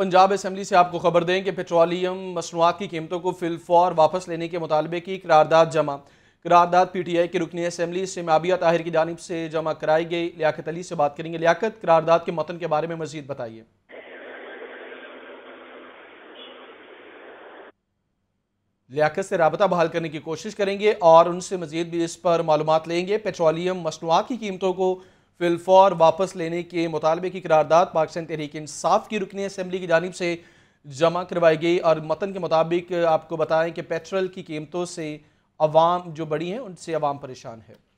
Punjab assembly से आपको खबर दें कि पेट्रोलियम मसनूआत की कीमतों को फिलफौर वापस लेने के मुतालबे की करारदाद जमा। करारदाद PTI की रुकनी असम्बली से माबिया ताहिर की जानिब से जमा कराई गई। लियाकत अली से बात करेंगे। लियाकत, करारदाद के मतन के बारे में मज़ीद बताइए। लियाकत से रबता बहाल करने की कोशिश करेंगे और उनसे मज़ीद भी इस पर मालूमात लेंगे। पेट्रोलियम मसनूआत की कीमतों को फिलफौर वापस लेने के मुतालबे की करारदाद पाकिस्तान तहरीक इंसाफ की रुकनी असम्बली की जानिब से जमा करवाई गई और मतन के मुताबिक आपको बताएं कि पेट्रोल की कीमतों से अवाम जो बढ़ी हैं उनसे अवाम परेशान है।